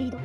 イド。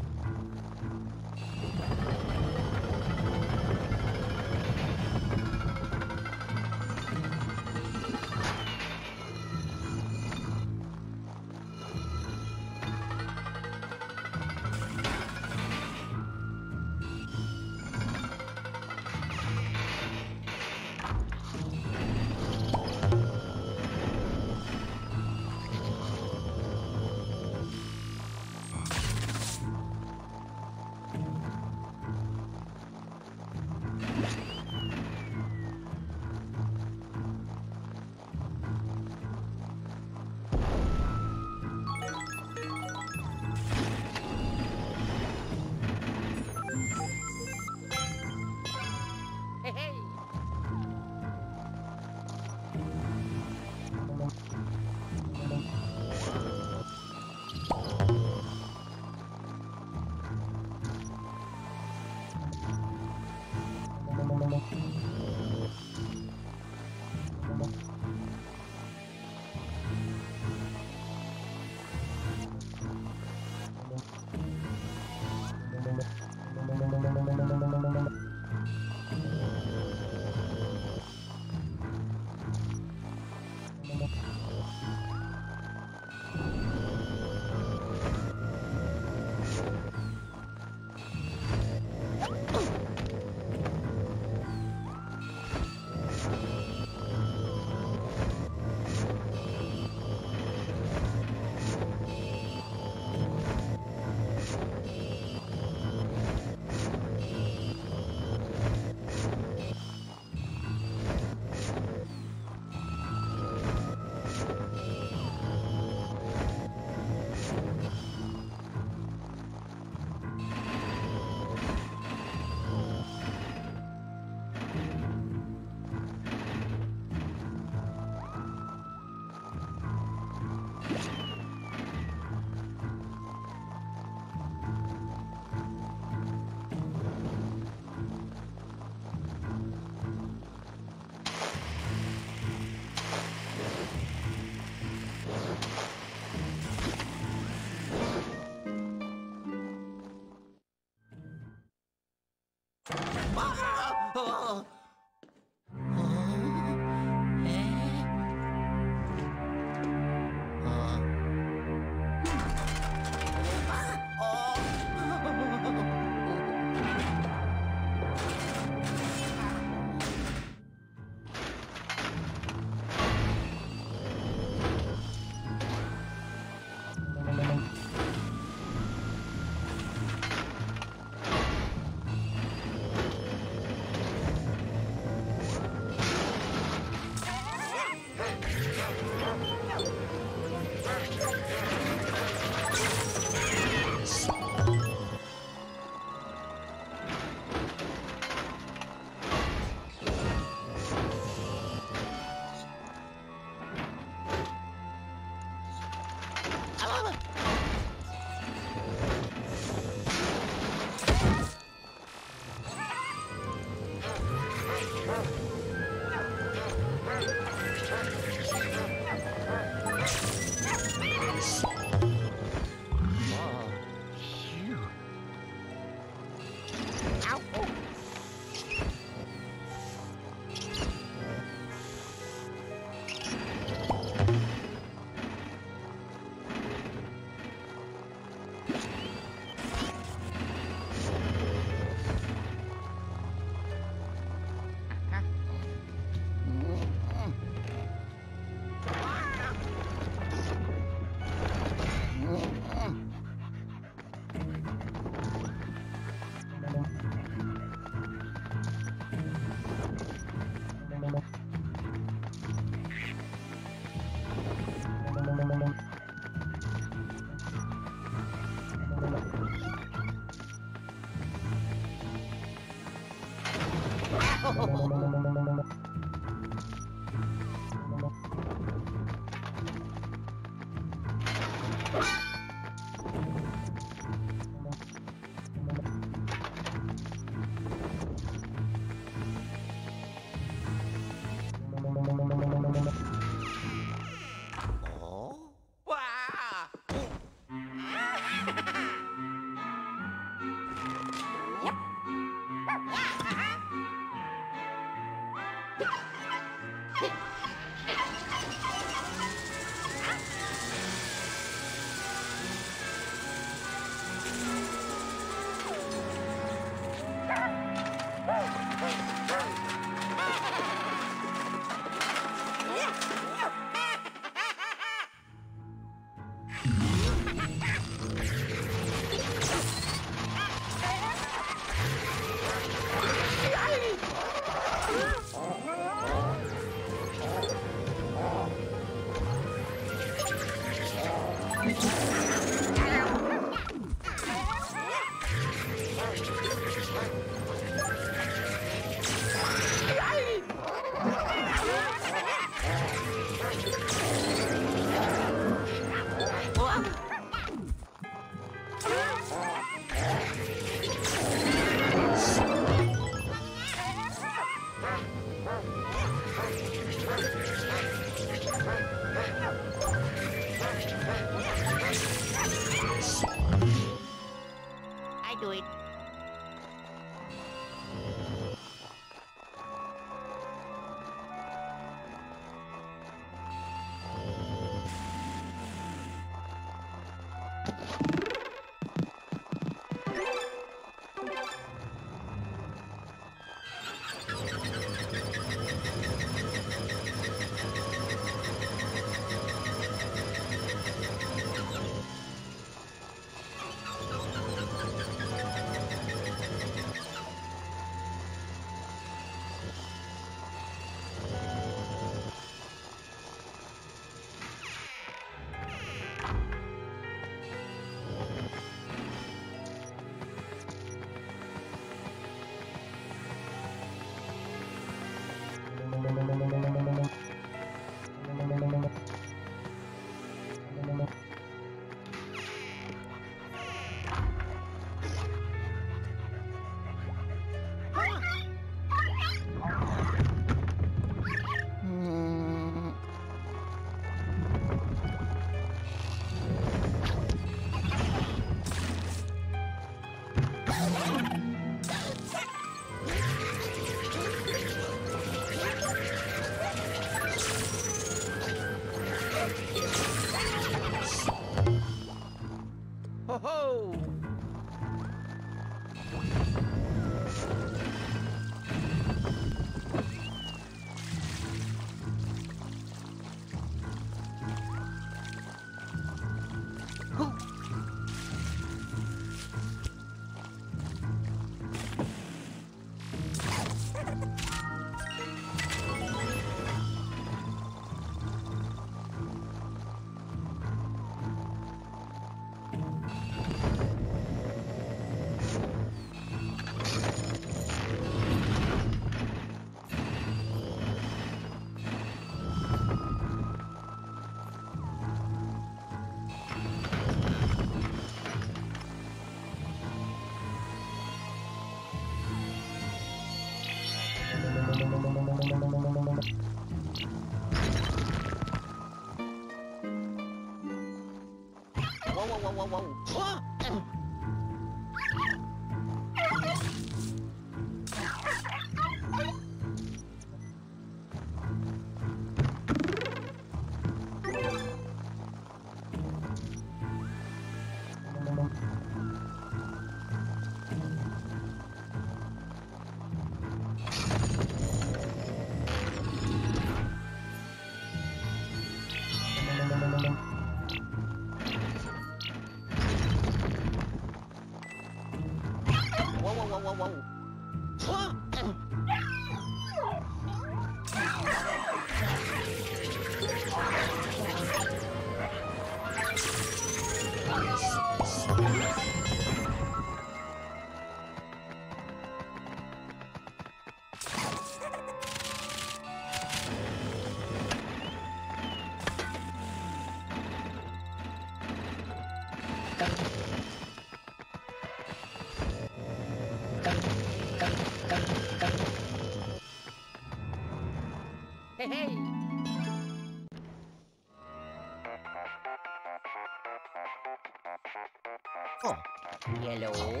Hello.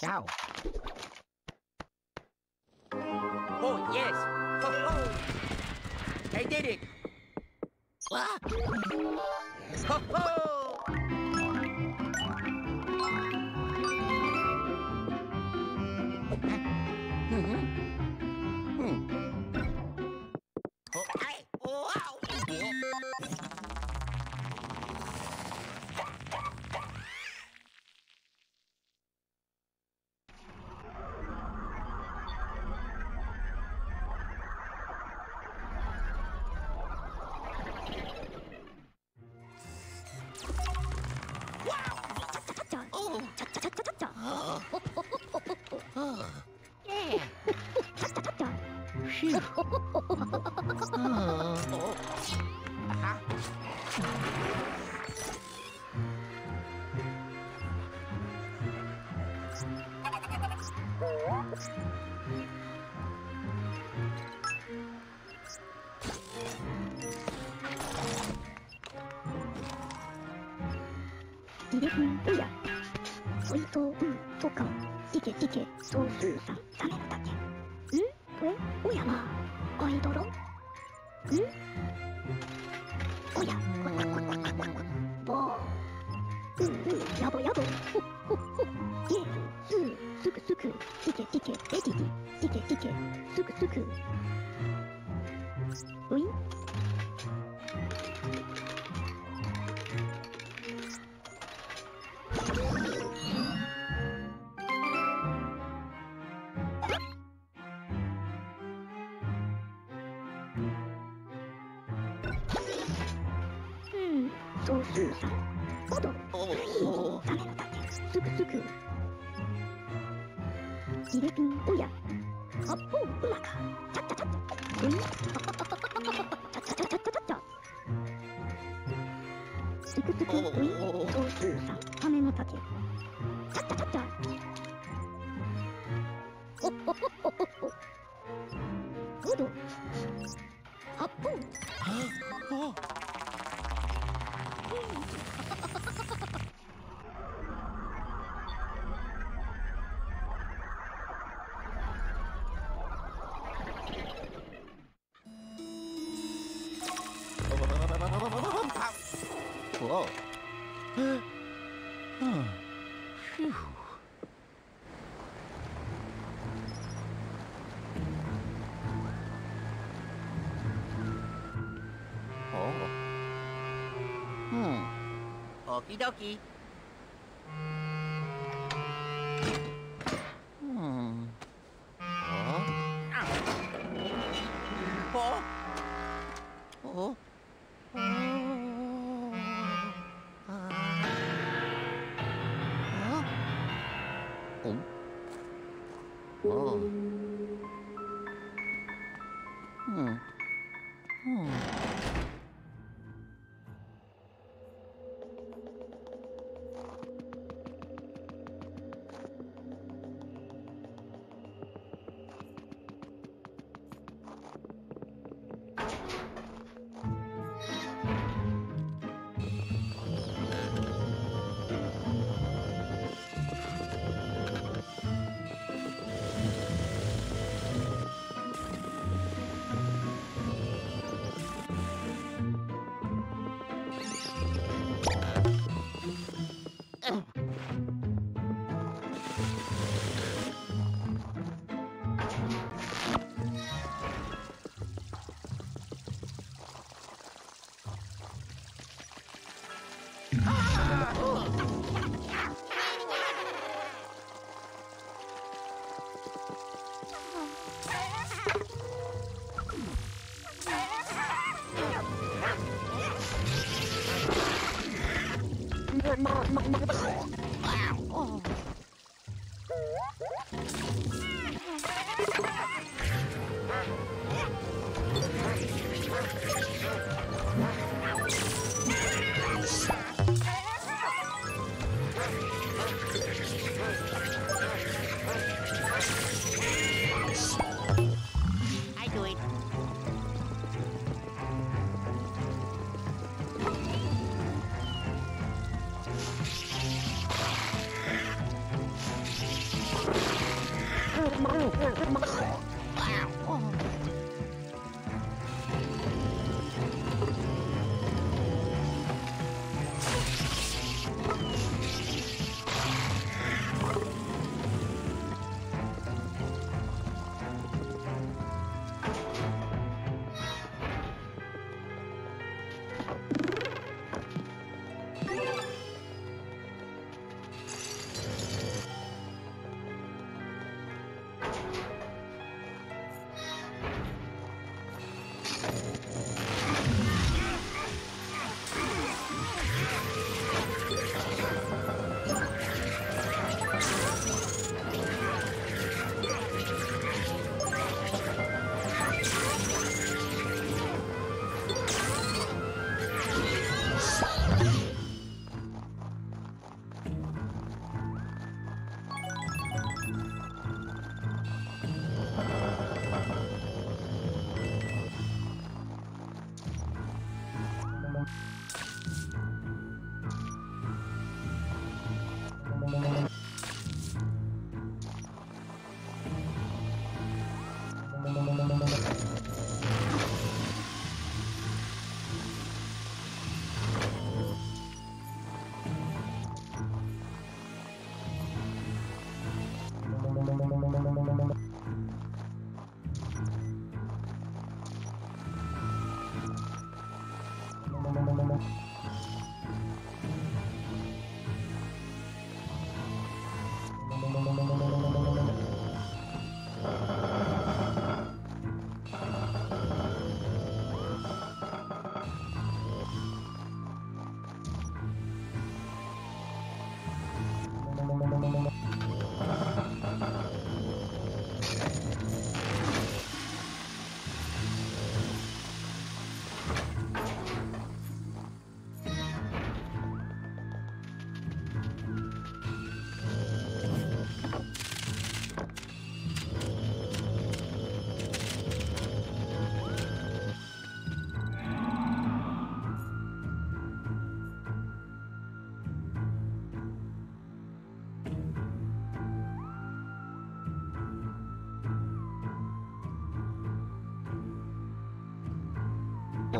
Ciao. Oh, yes. Ho, ho. I did it. Ah. Ho, ho. Okie-dokie.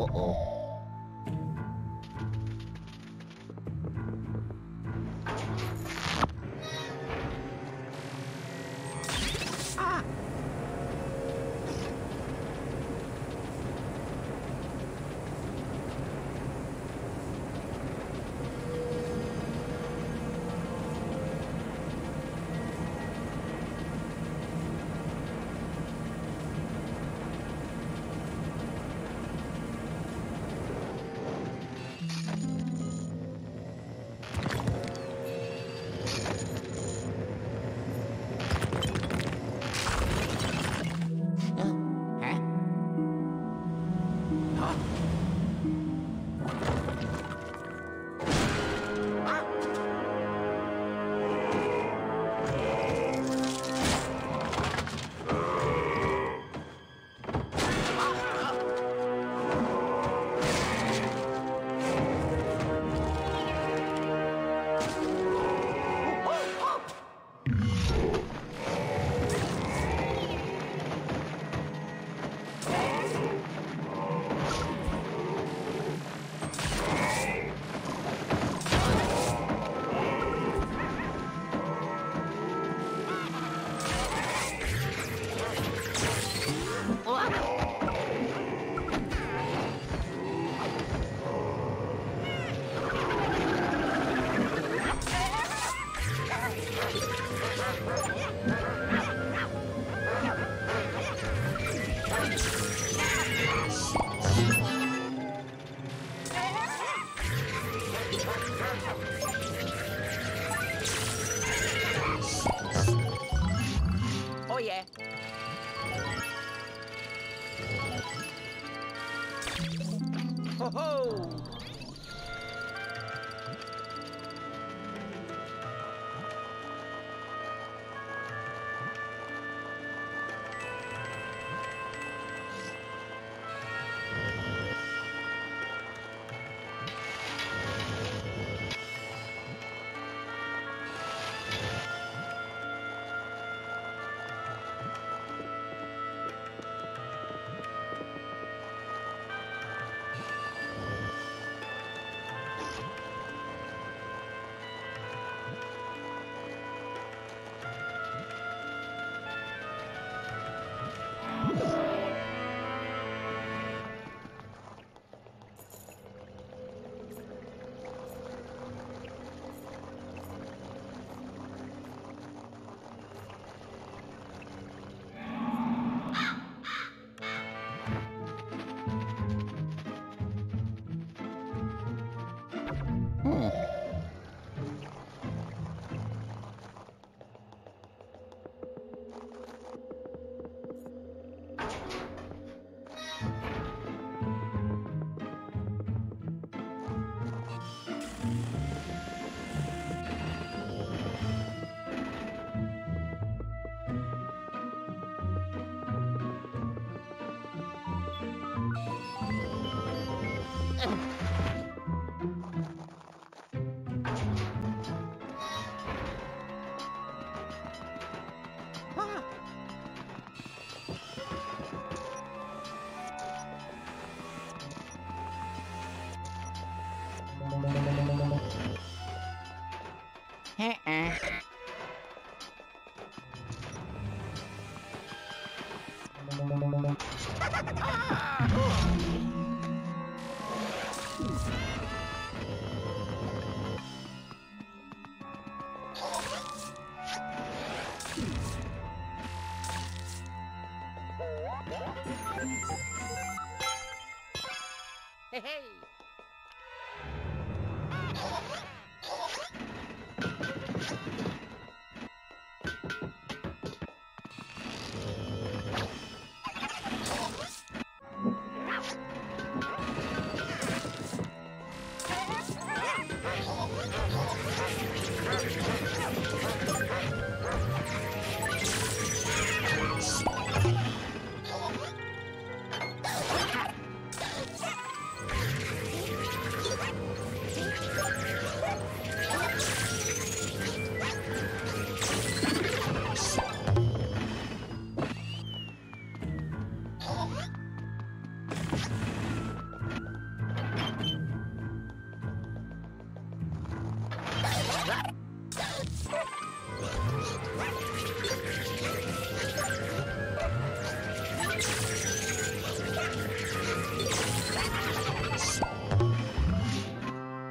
Uh-oh.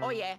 Oh yeah.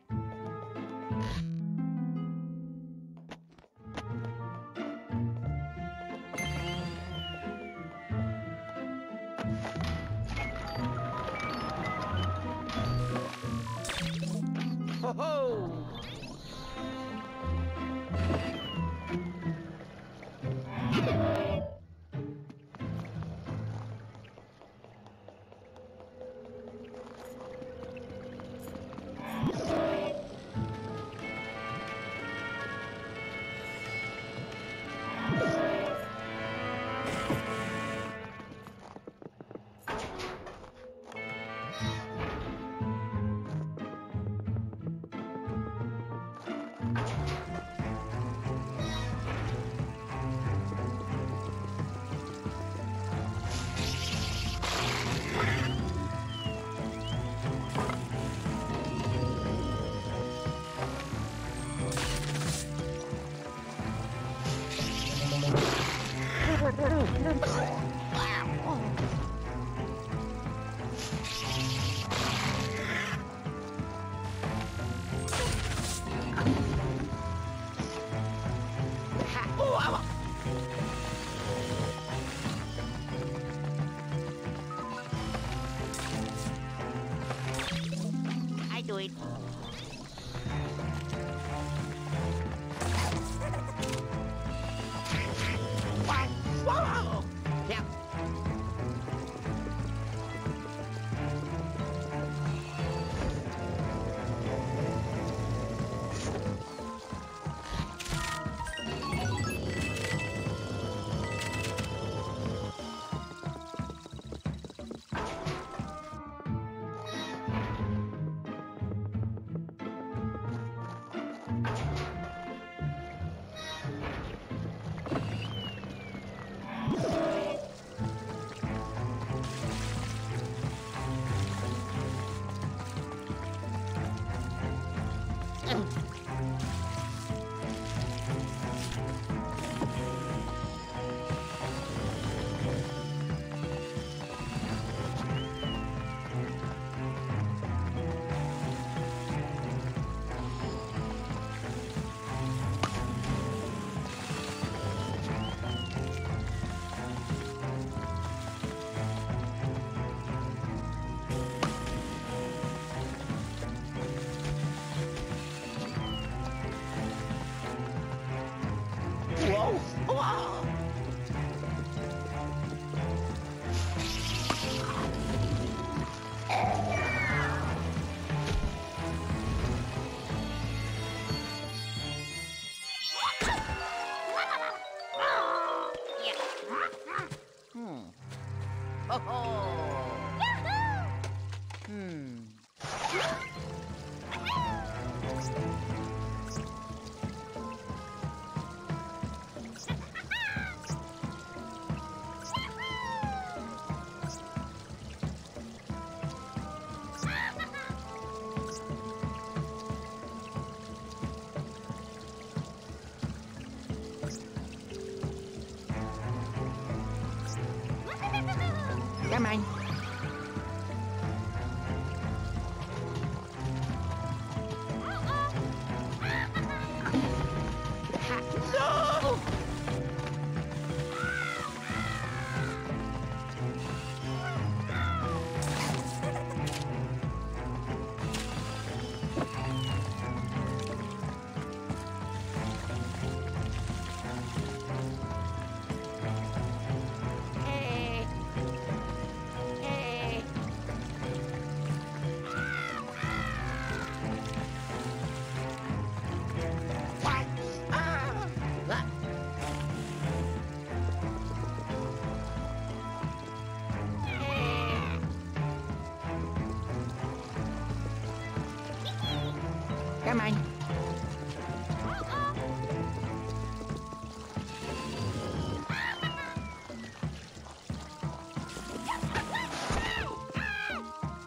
Ho ho!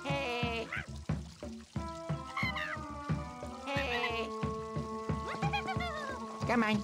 Hey. Come on.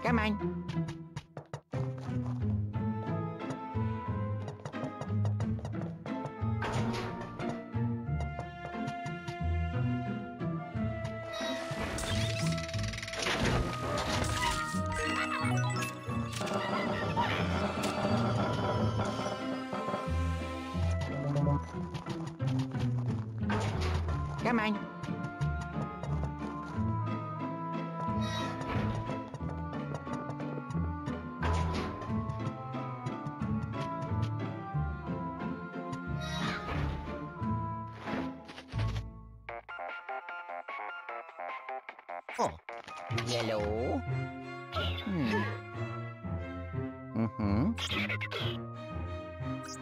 Come on. Come on. Oh, yellow.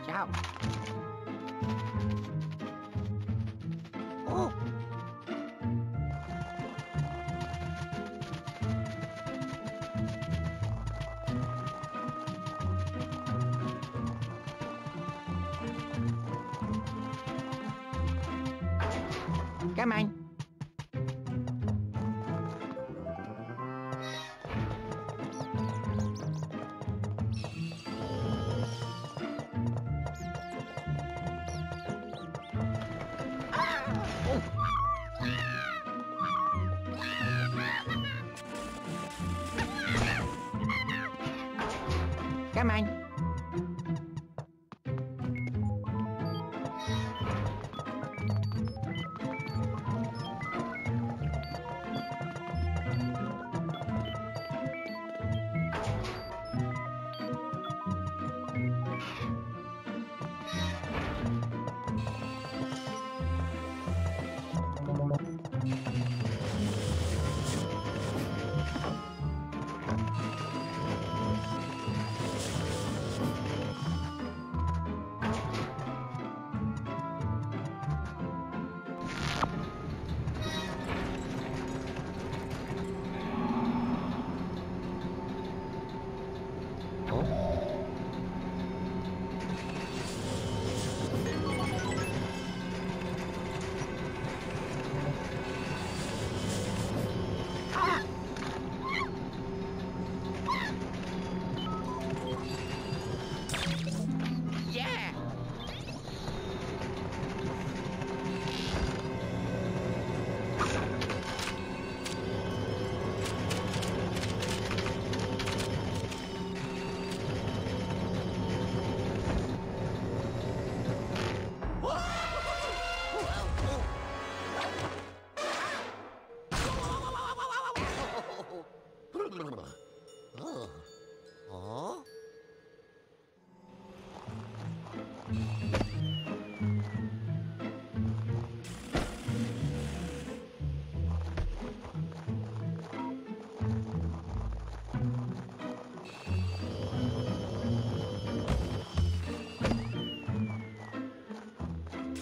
Ciao. Oh. Come on. Come on.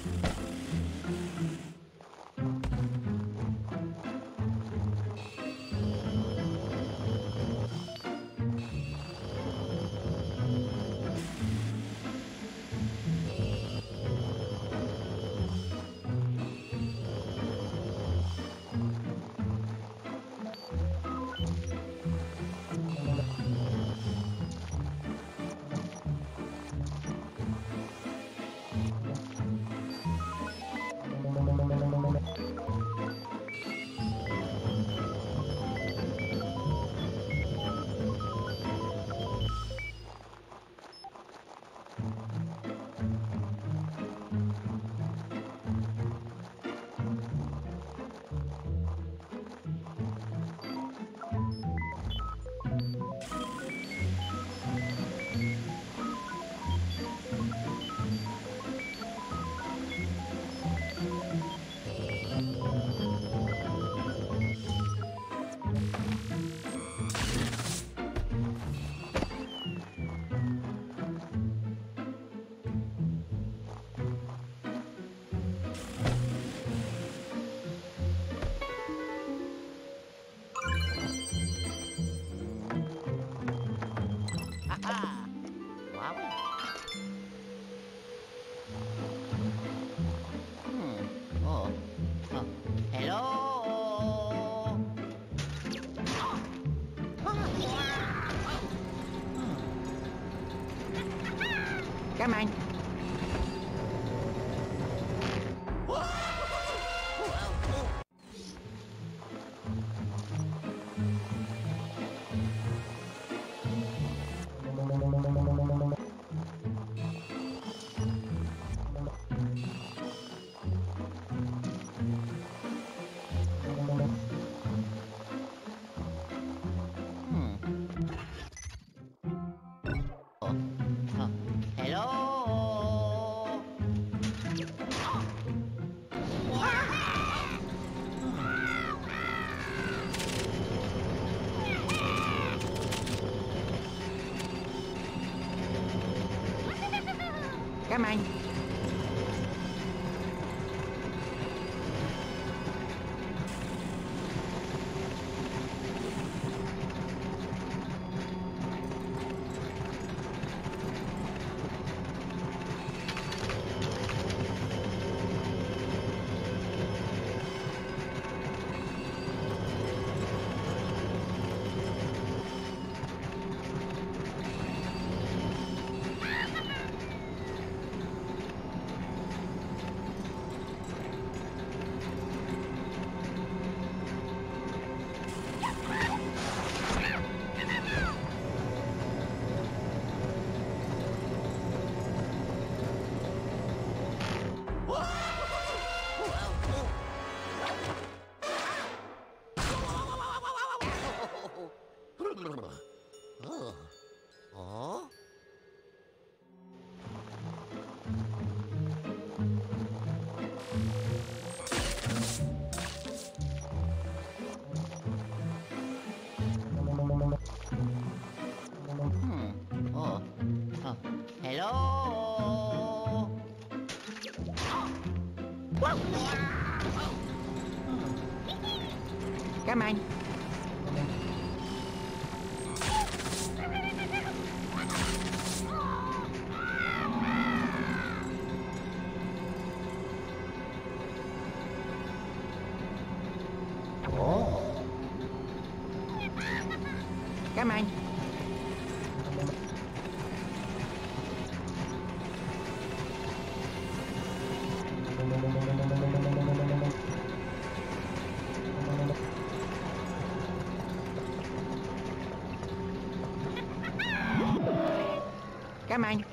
Come on. Come on. Come on. Oh. Come on. Come on.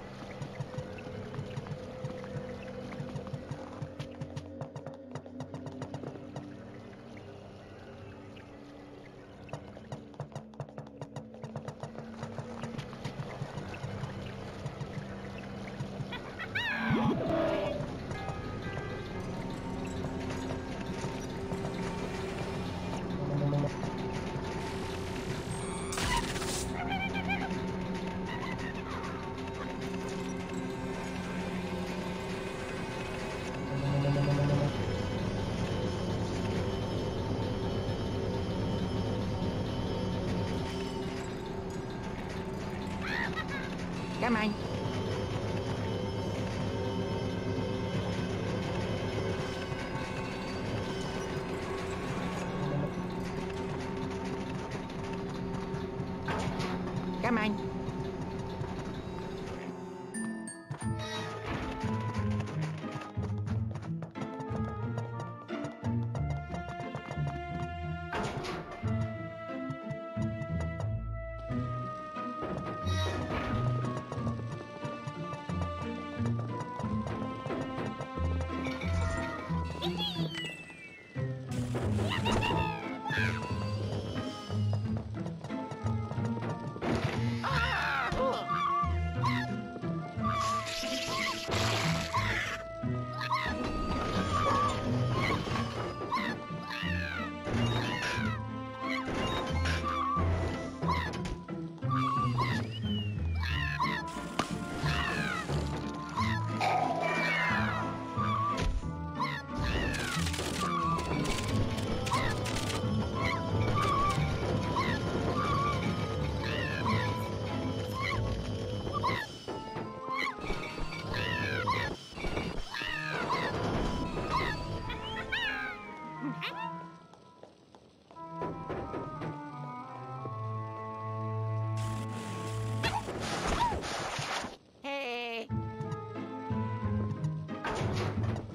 tamaño.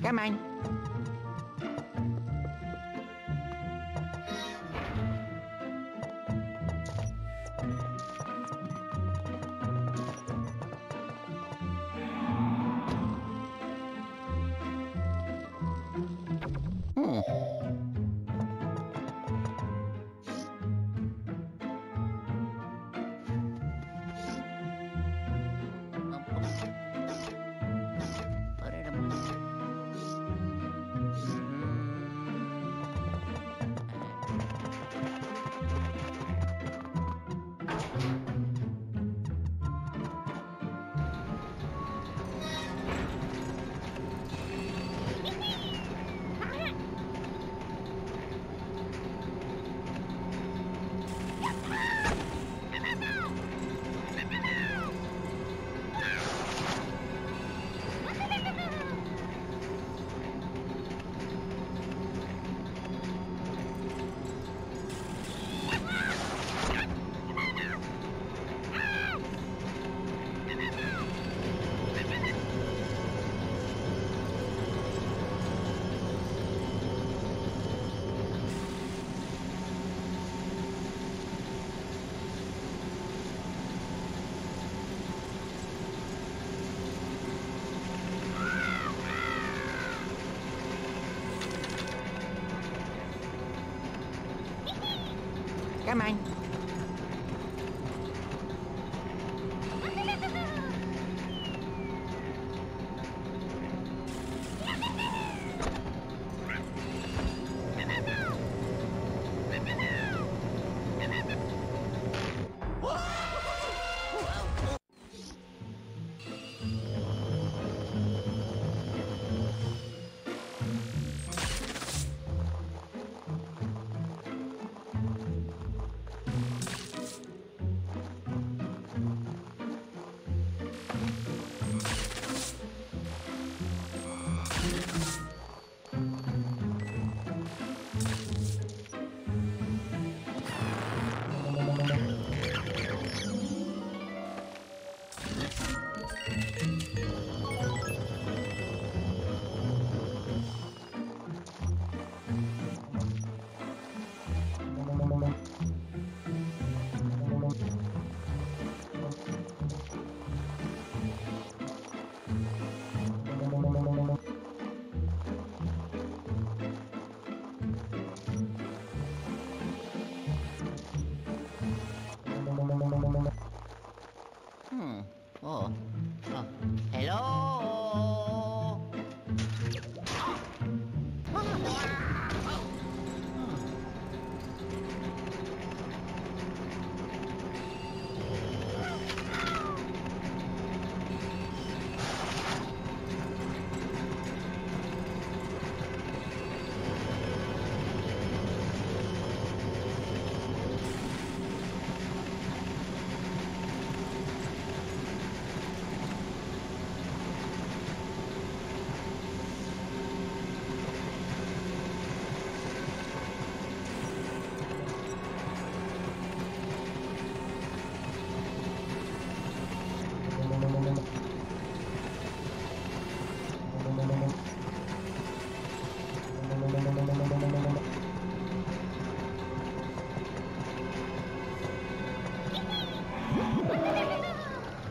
Come on. Come on.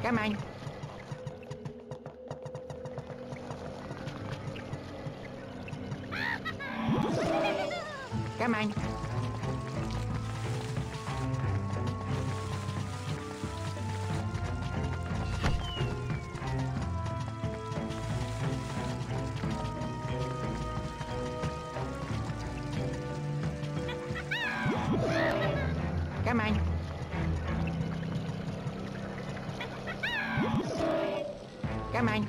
Come on. Come on. Come on. Come on.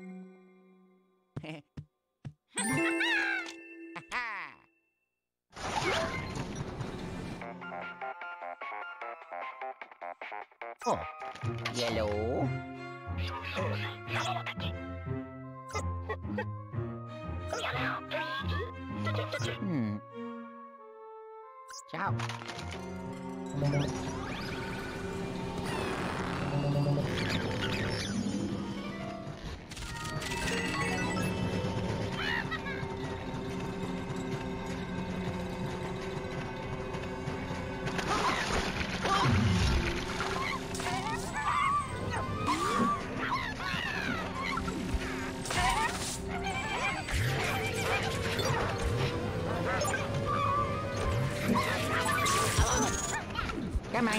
Come on. Oh, yellow. Ciao. Come on. Come on.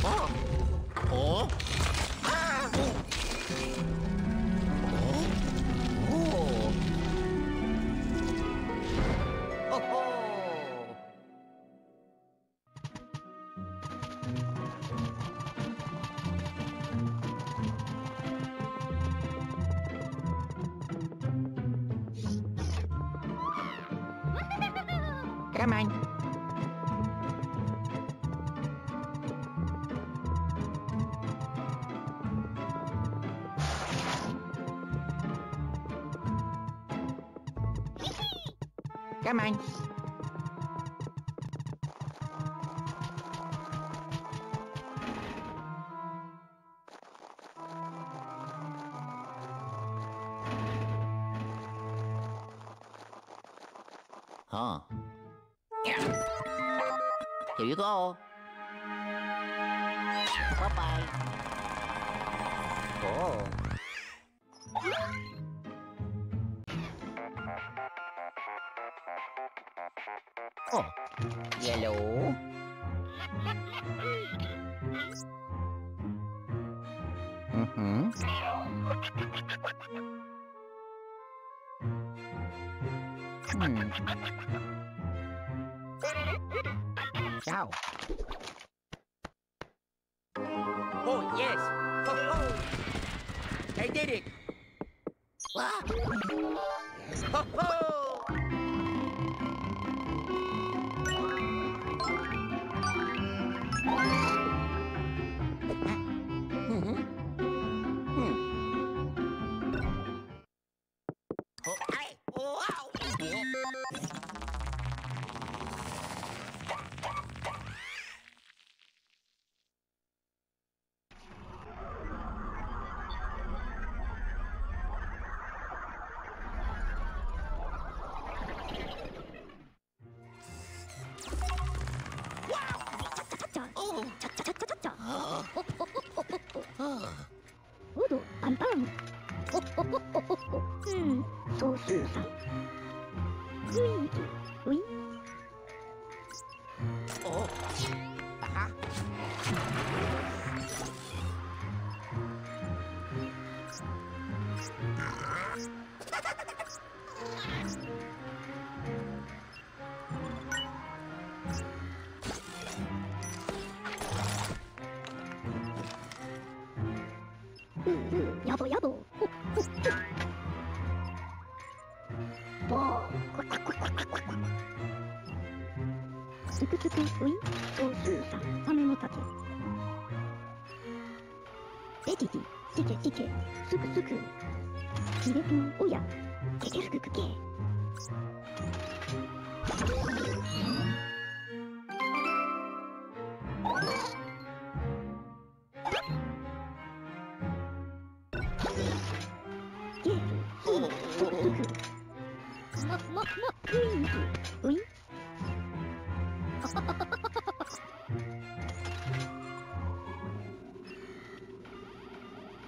Come on. Come on. Huh. Here you go. Bye-bye. Oh. Oh. Yellow. Mm-hmm. Hmm. Ciao. Oh, yes. Oh, oh. I did it. Ah. Oh, oh. Mm-hmm. Hmm. Oh, I. Oh, ow. Oh.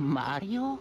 Mario? Oh.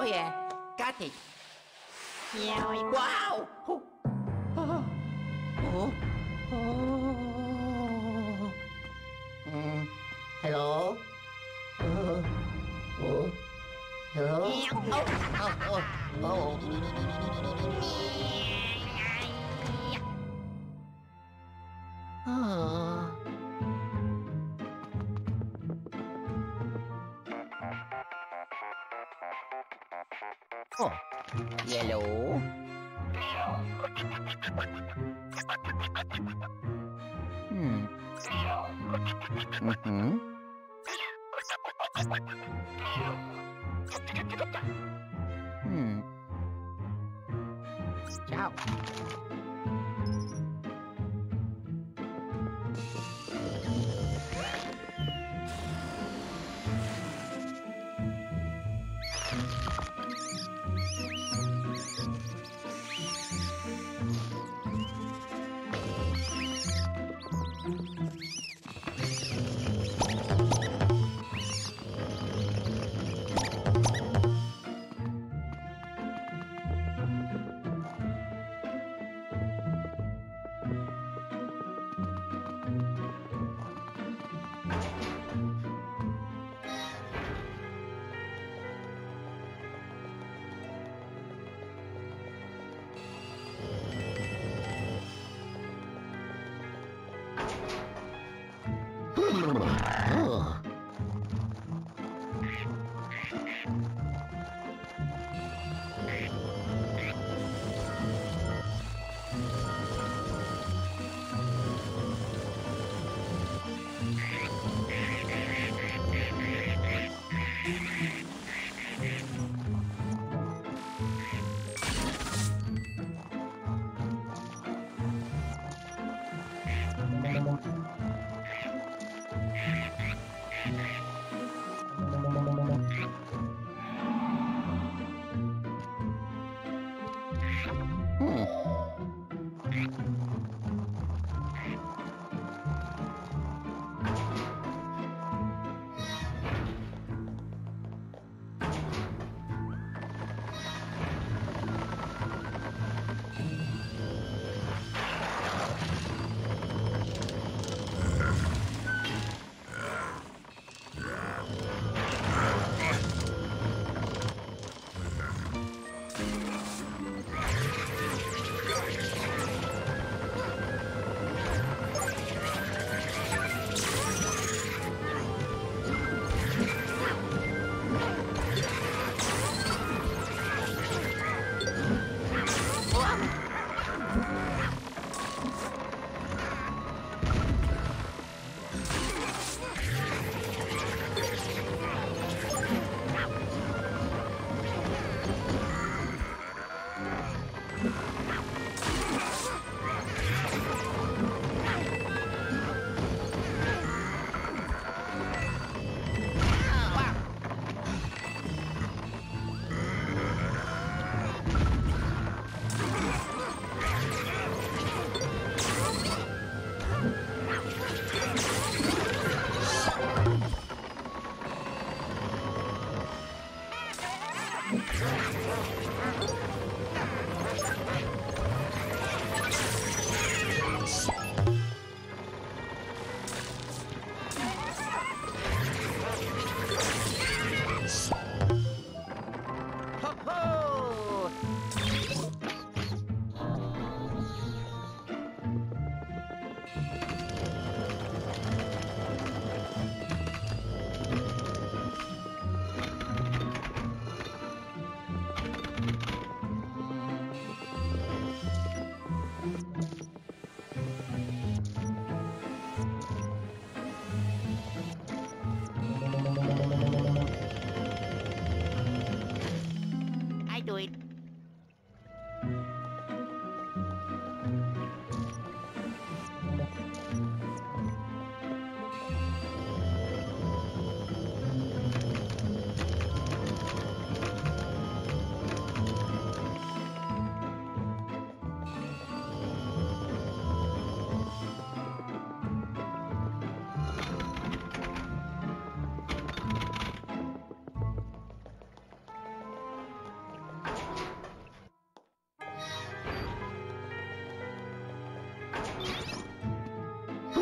Oh yeah, got it. Wow! Oh. Oh. Oh. Oh. Hello? Oh. Oh. Hello? Oh. Oh. Oh. Oh. Oh. Oh, yellow. Hmm. Mm-hmm. Hmm. Ciao.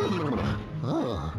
Oh. Oh.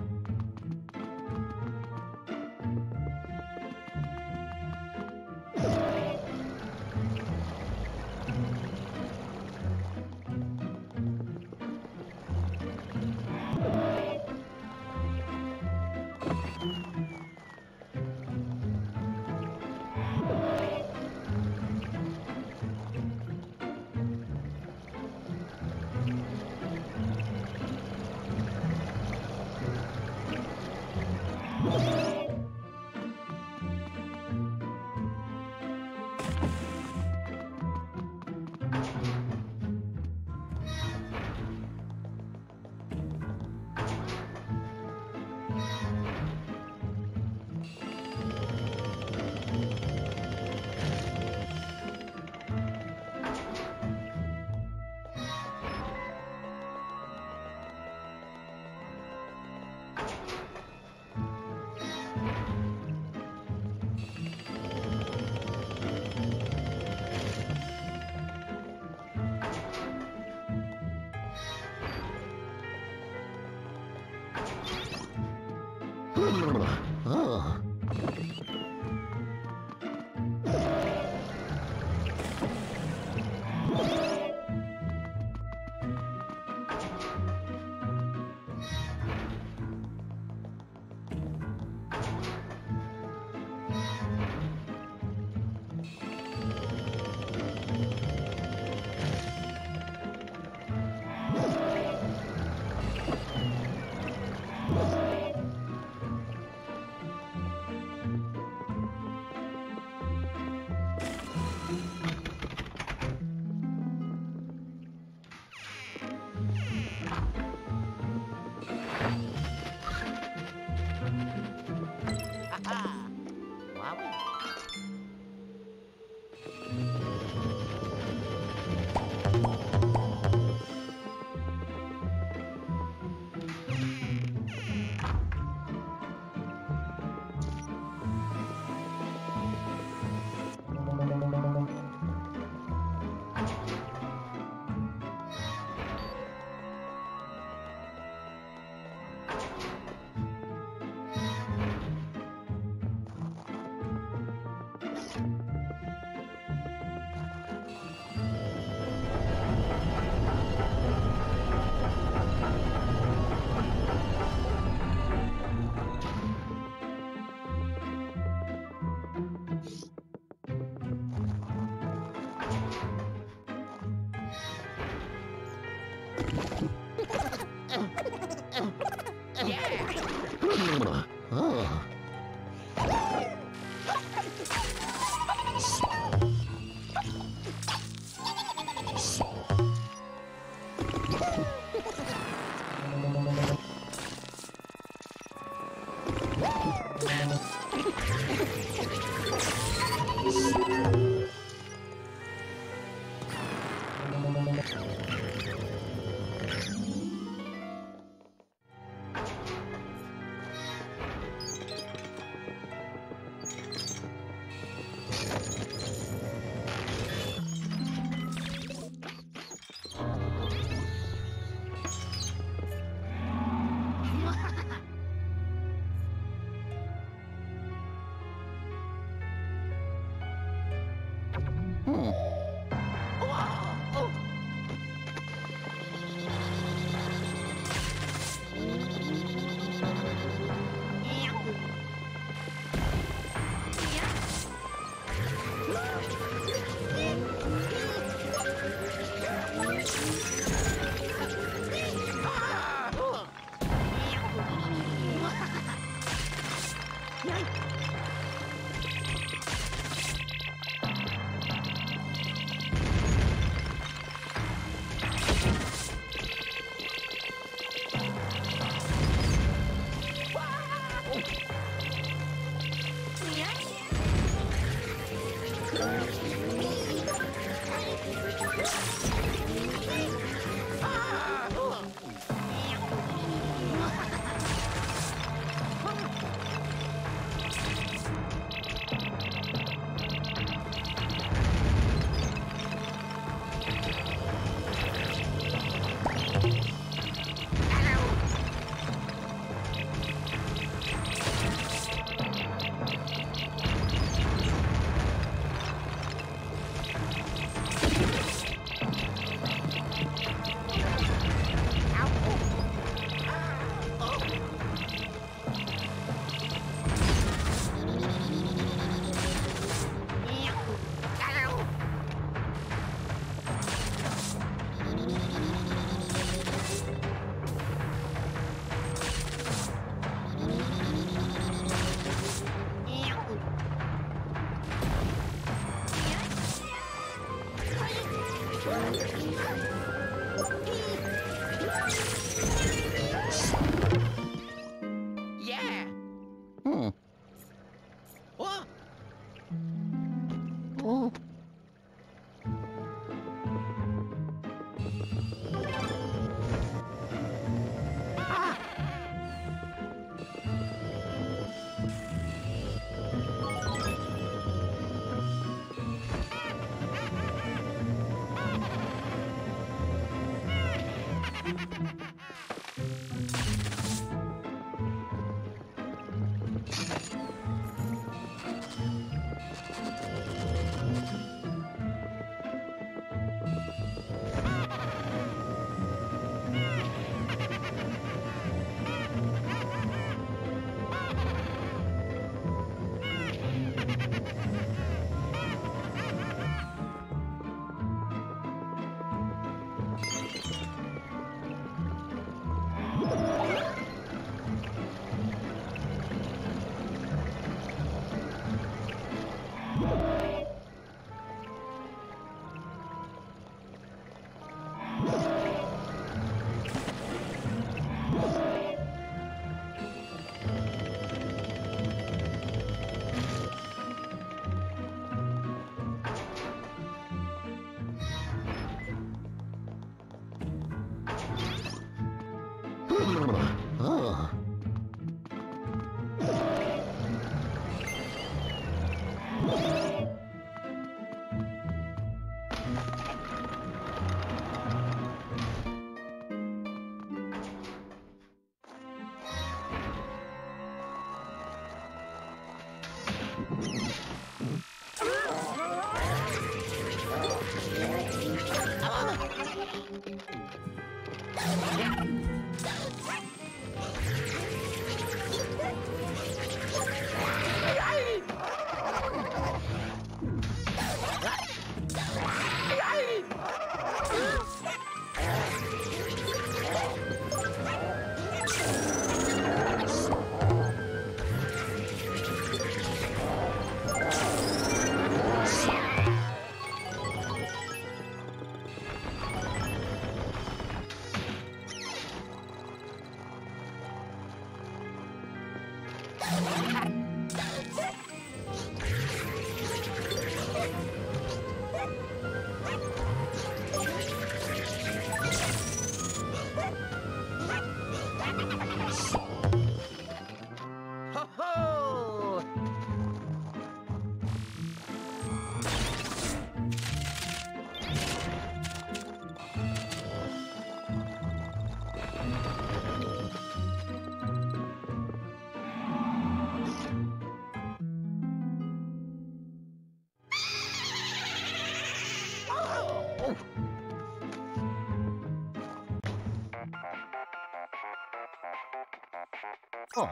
Oh,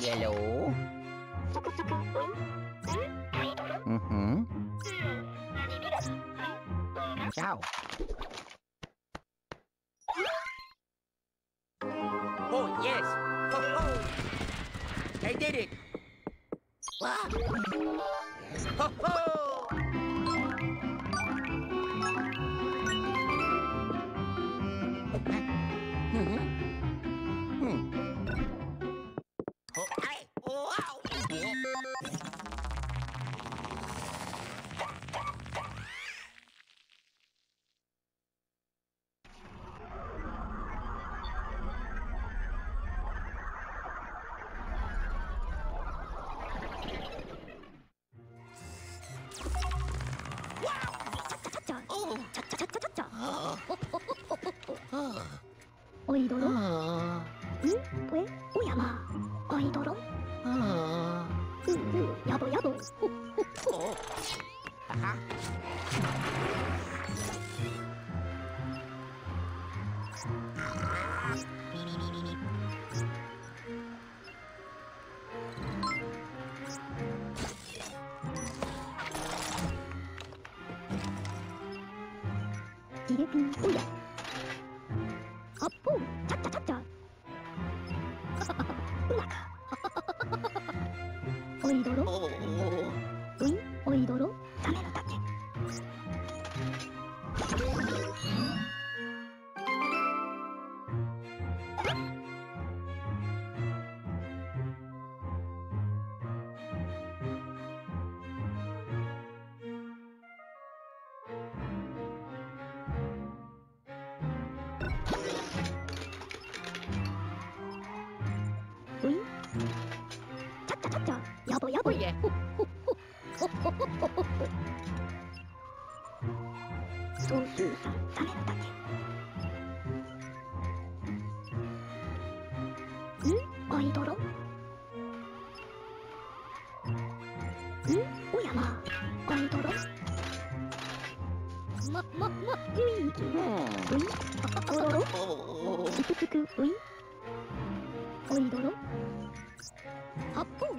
yellow. Mm-hmm. Ciao. Oh, yes. Ho, ho. I did it. Wow. Ho, ho. アイドル？ん？おやまアイドル？雰囲気おどろ？つくつくうい？おいどろ？あっぽん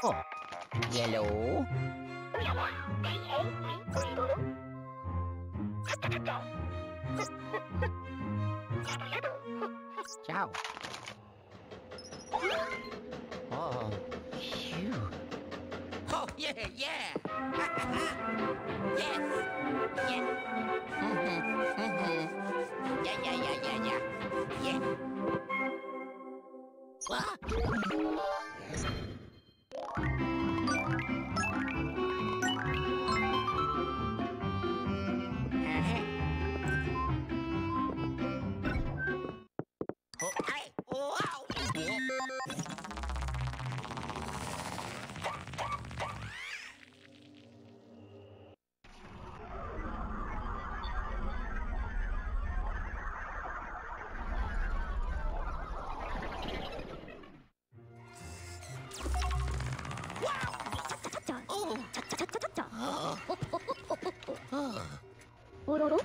Oh, yellow. Ciao. Oh, phew. Oh, yeah. Yes. Hello.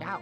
Ciao.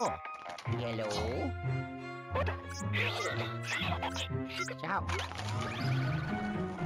Oh, hello. Ciao. Oh,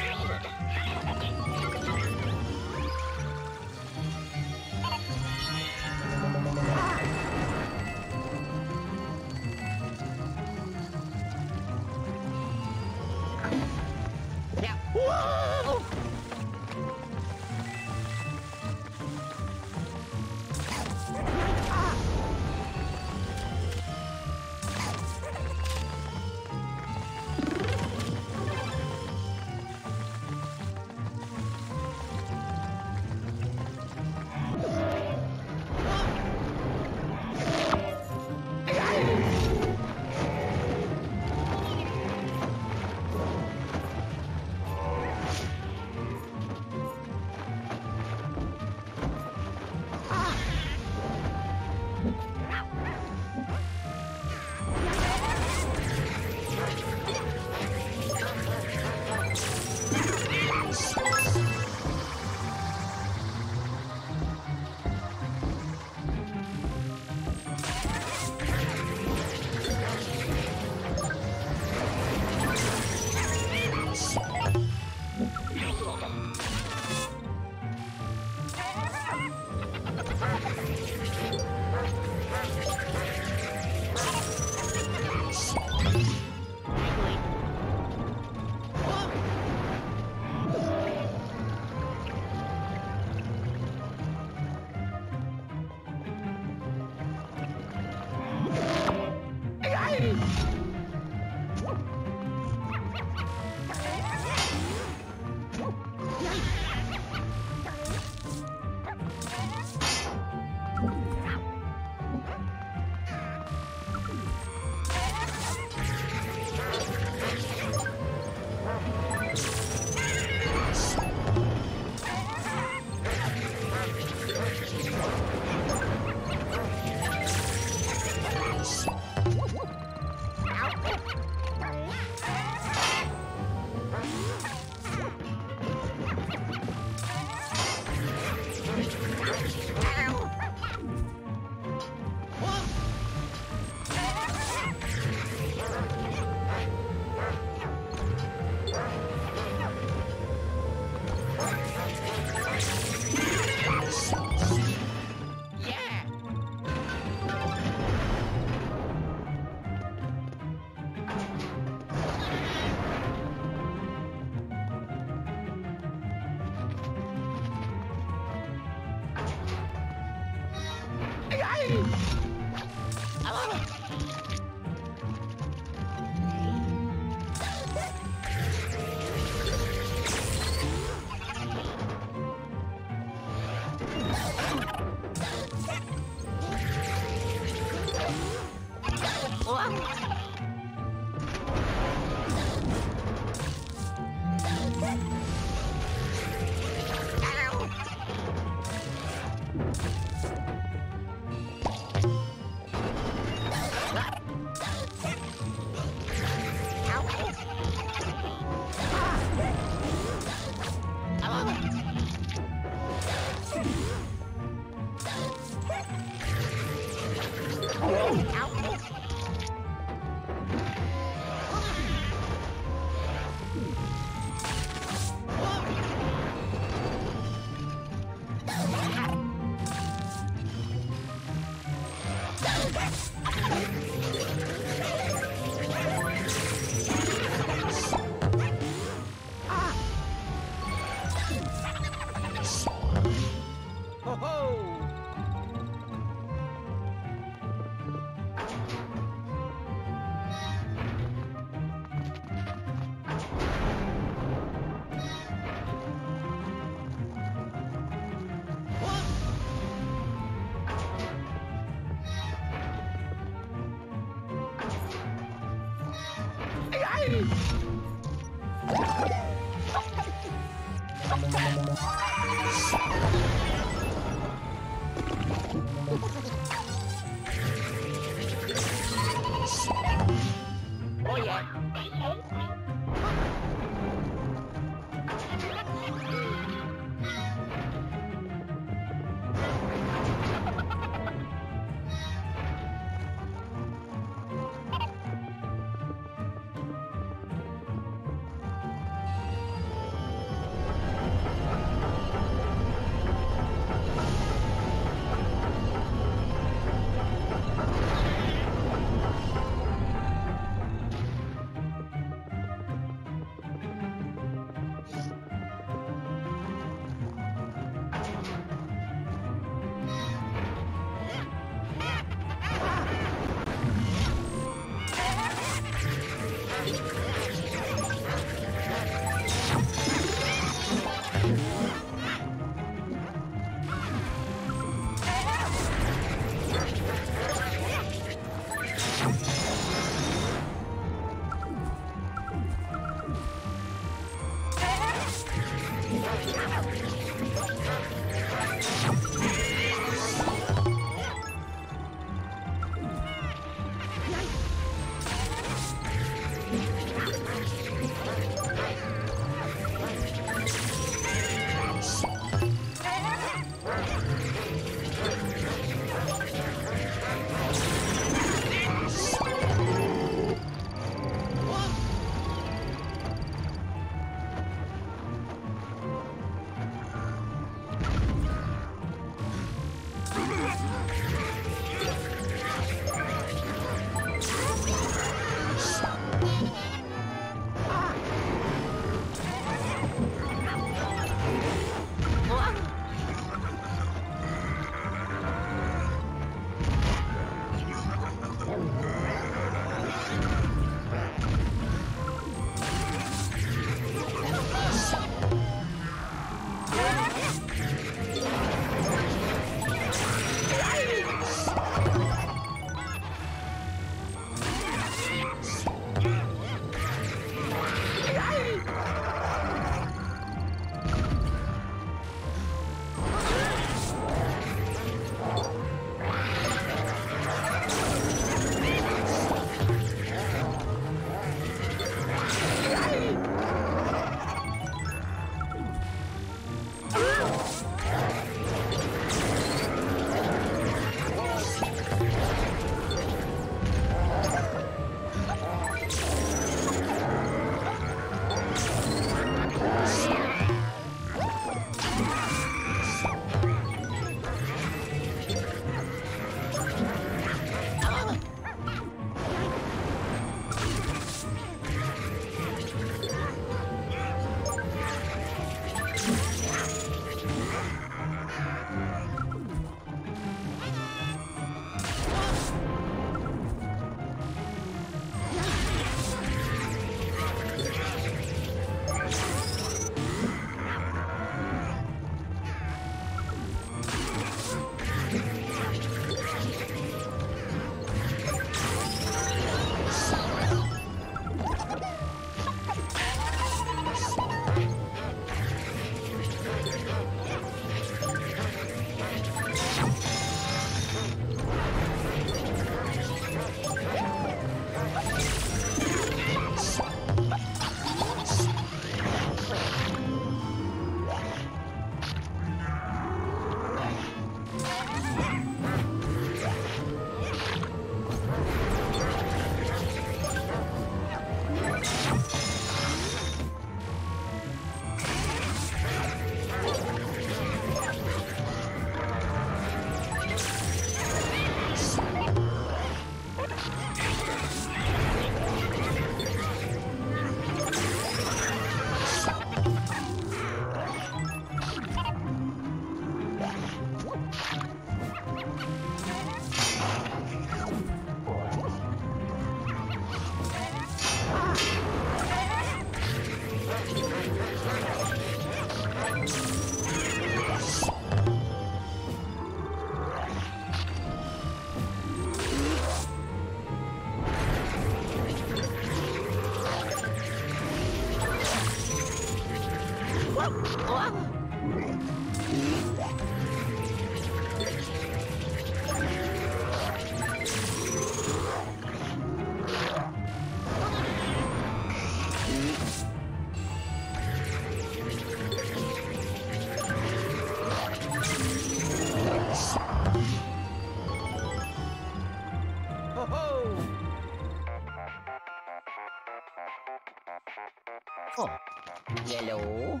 Yellow.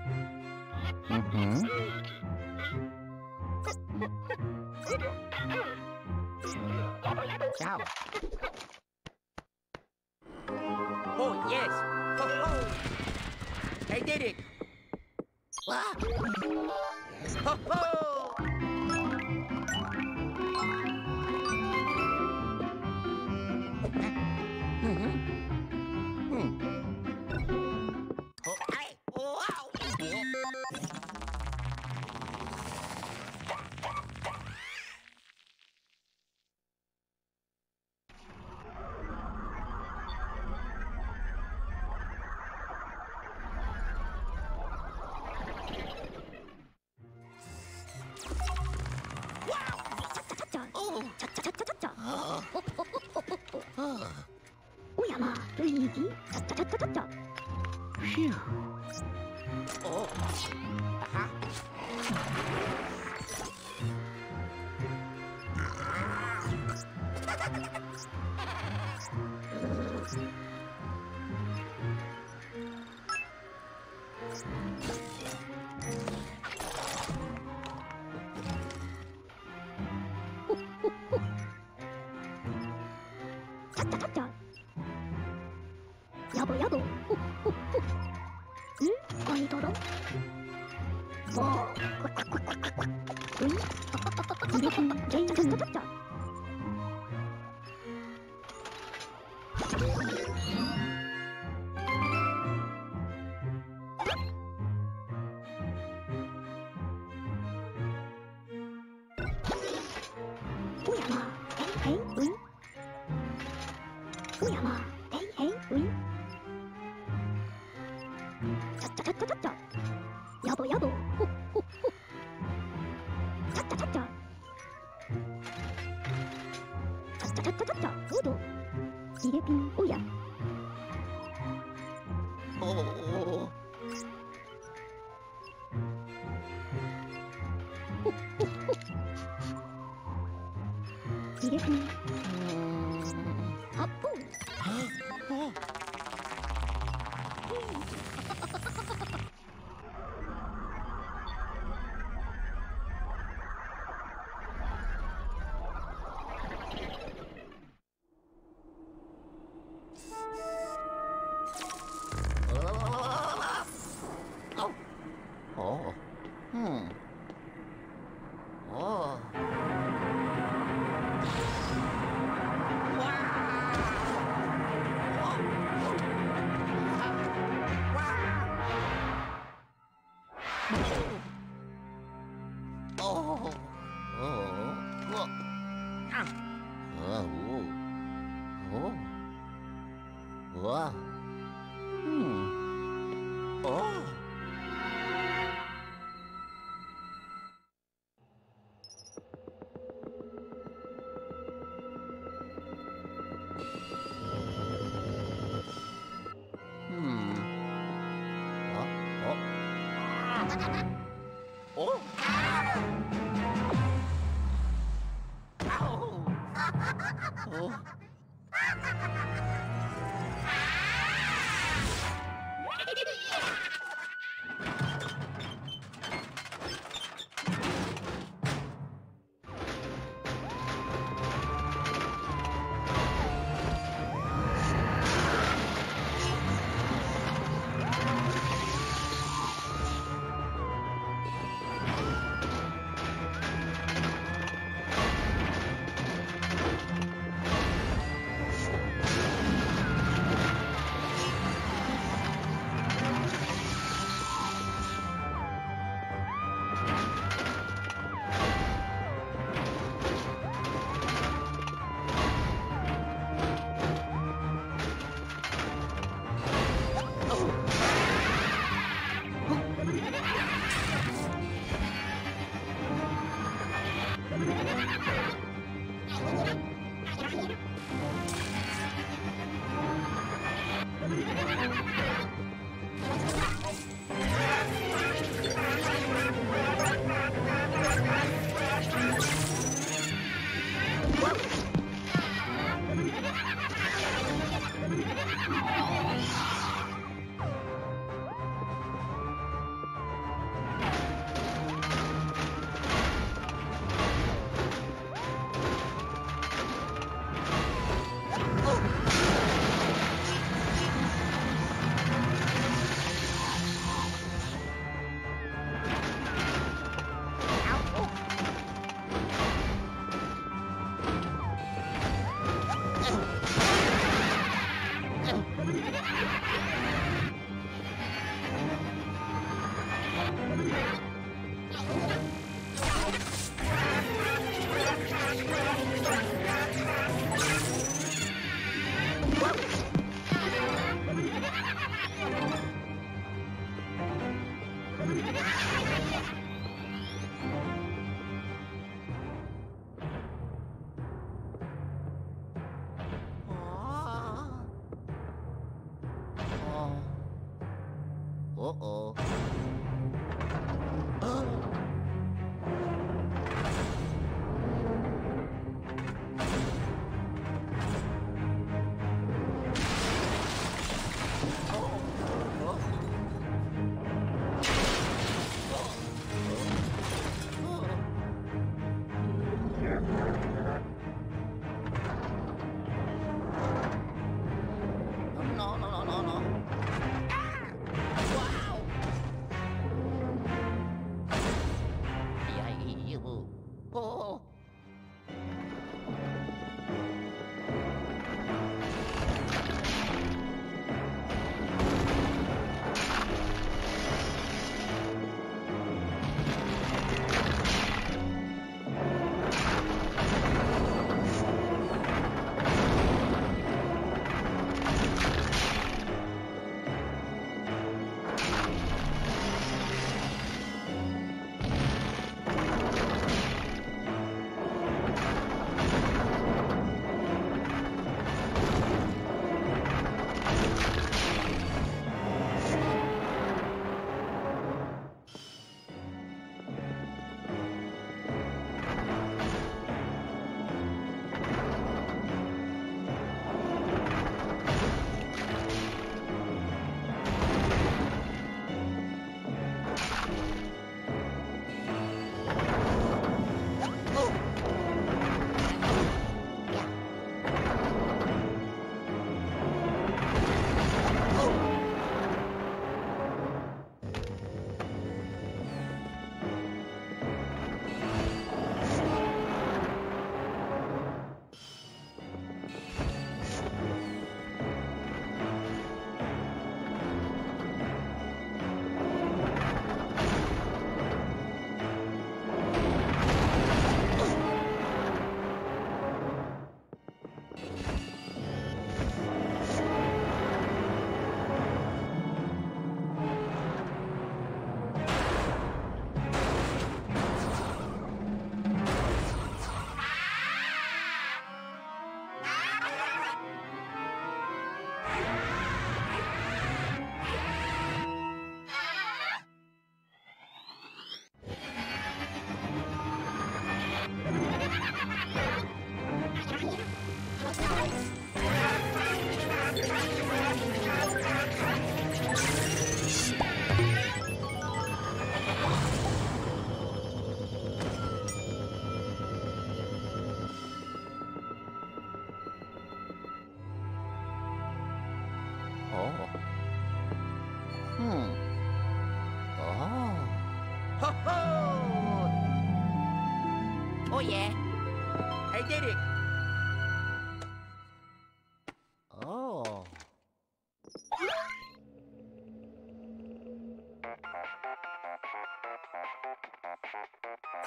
Mm-hmm. Ciao. Oh, yes. Oh, oh. I did it. Ah. Oh, oh.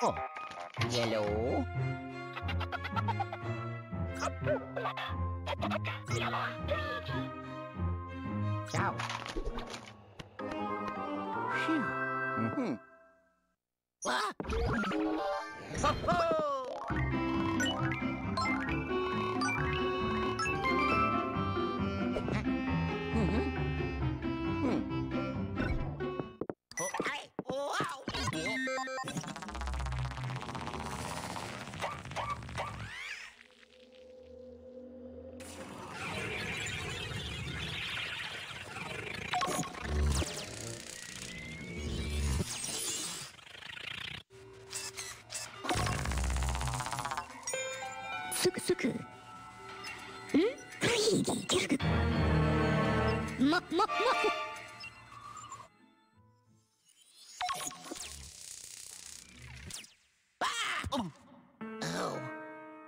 Oh, yellow. Ciao. Mm-hmm. Ah.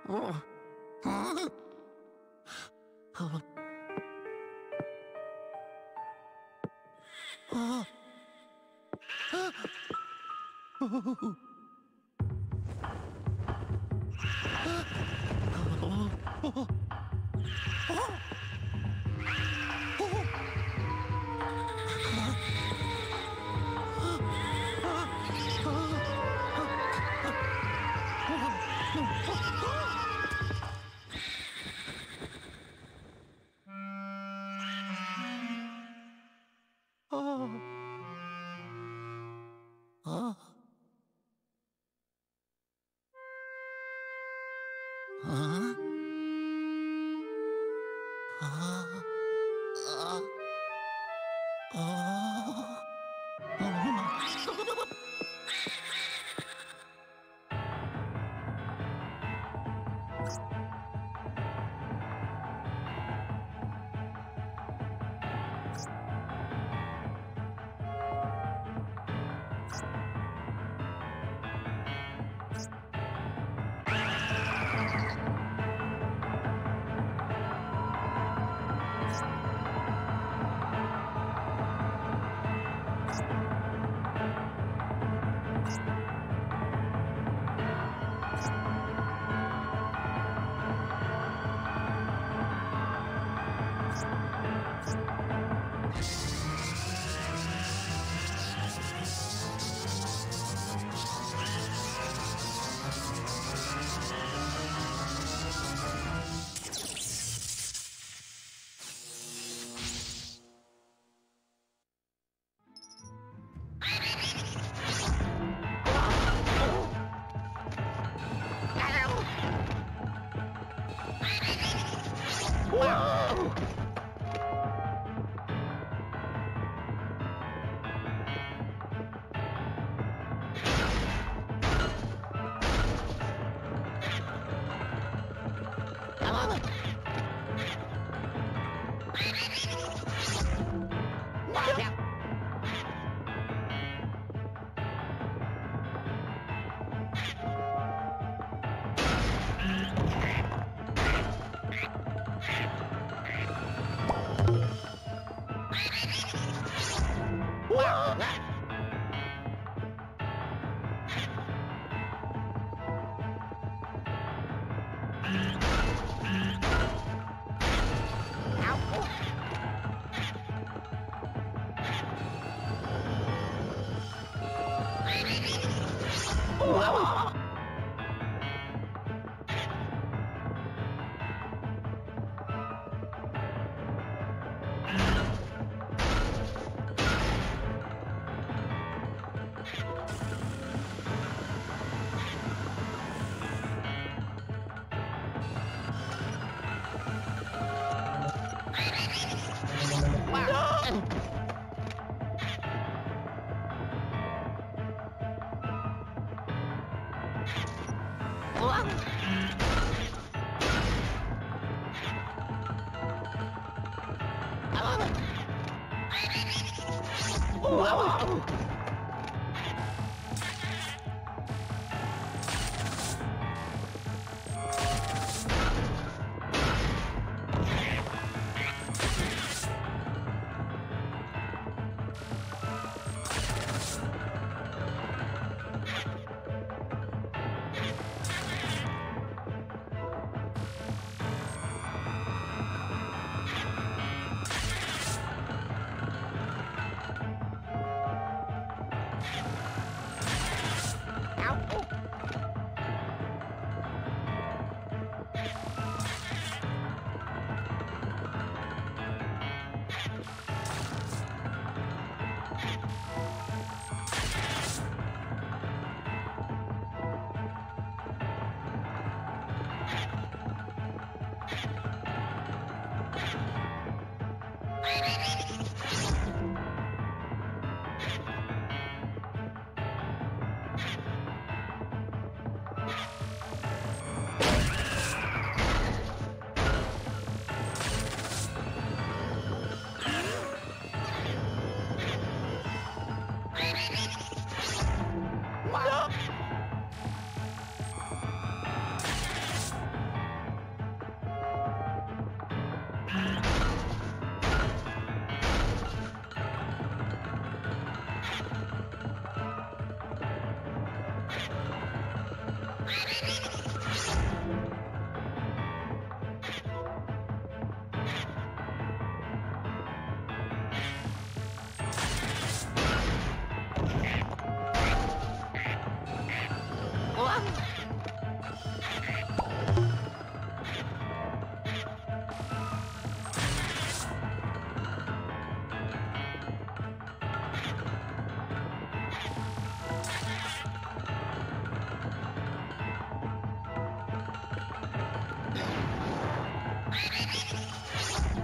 Ho, ho.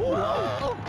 Whoa. Oh,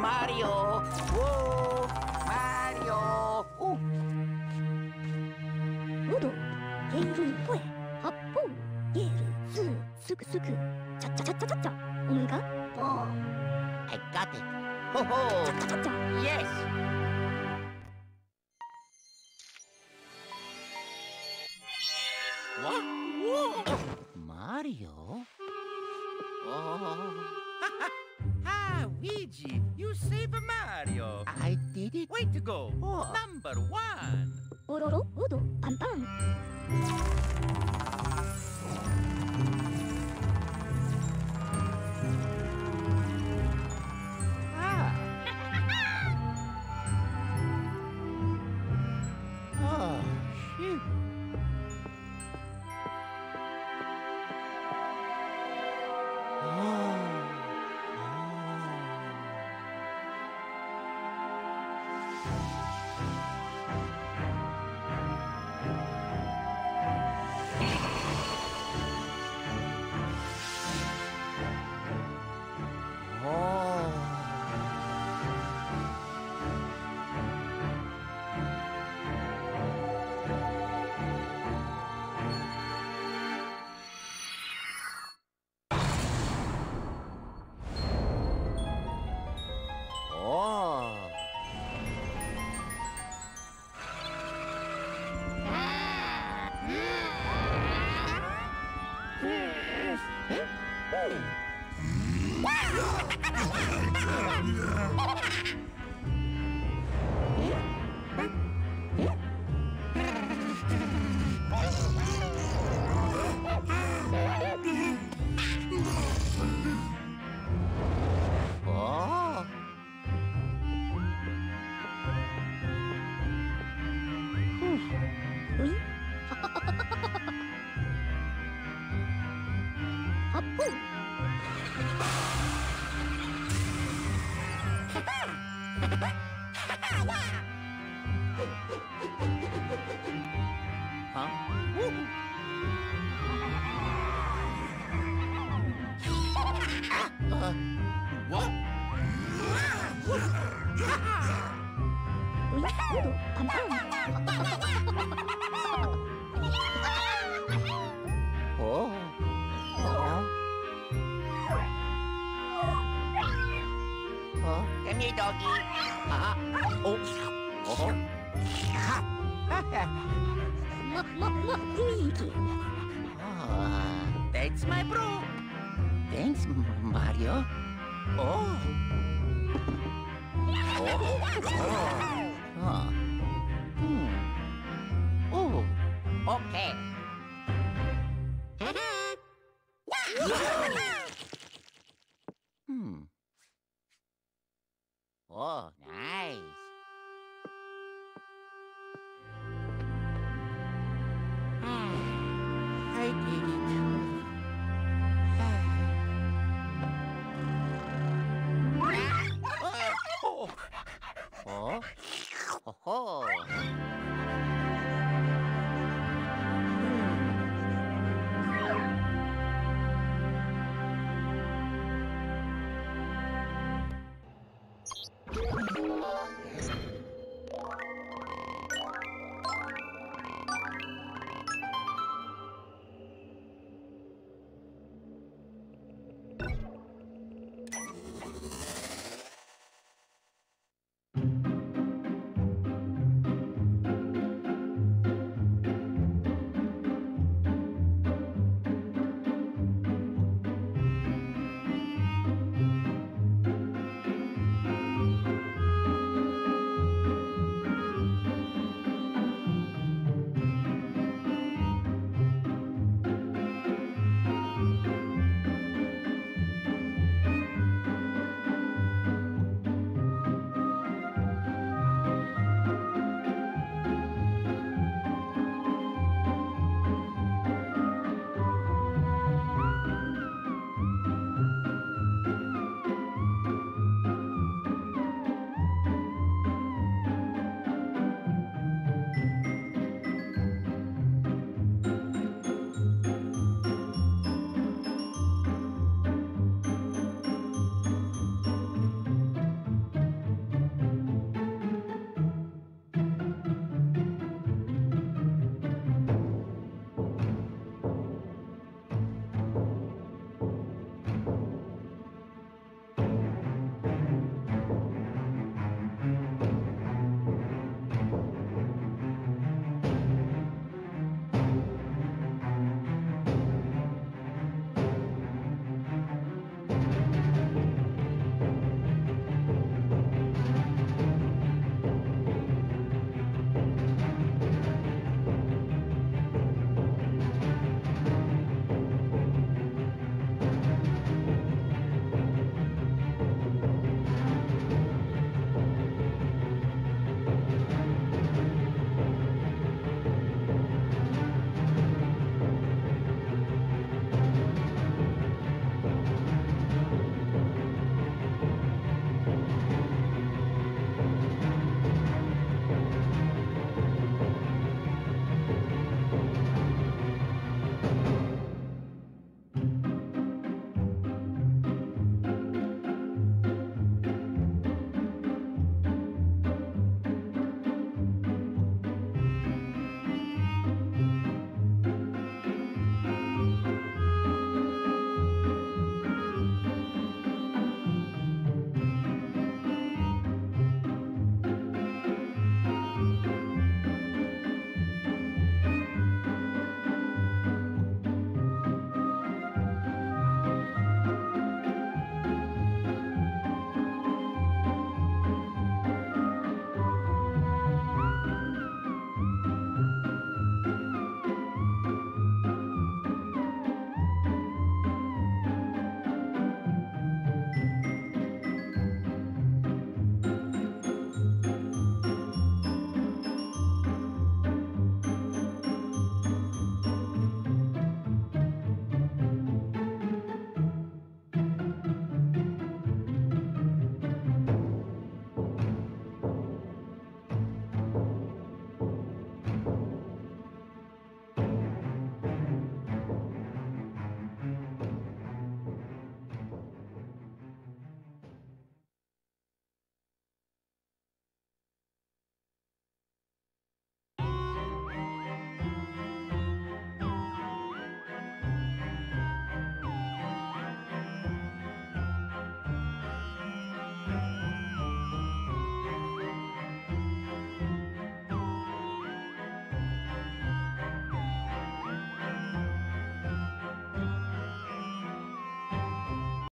Mario. Oh, Mario. Uno, genru, fue, happu, yeru, su, suku, suku, cha cha cha cha cha cha. Unga. Oh, I got it. Ho ho. Cha cha cha cha. Yes. What? Whoa. Oh. Mario. Oh. Ah, Luigi, you saved Mario. I did it. Way to go. Oh. Number one. Ororo, odo, pan pan. That's my bro. Thanks, Mario. Oh. Oh. Huh. Hmm. Oh. Okay. Hmm. Oh, nice. I did it. Oh.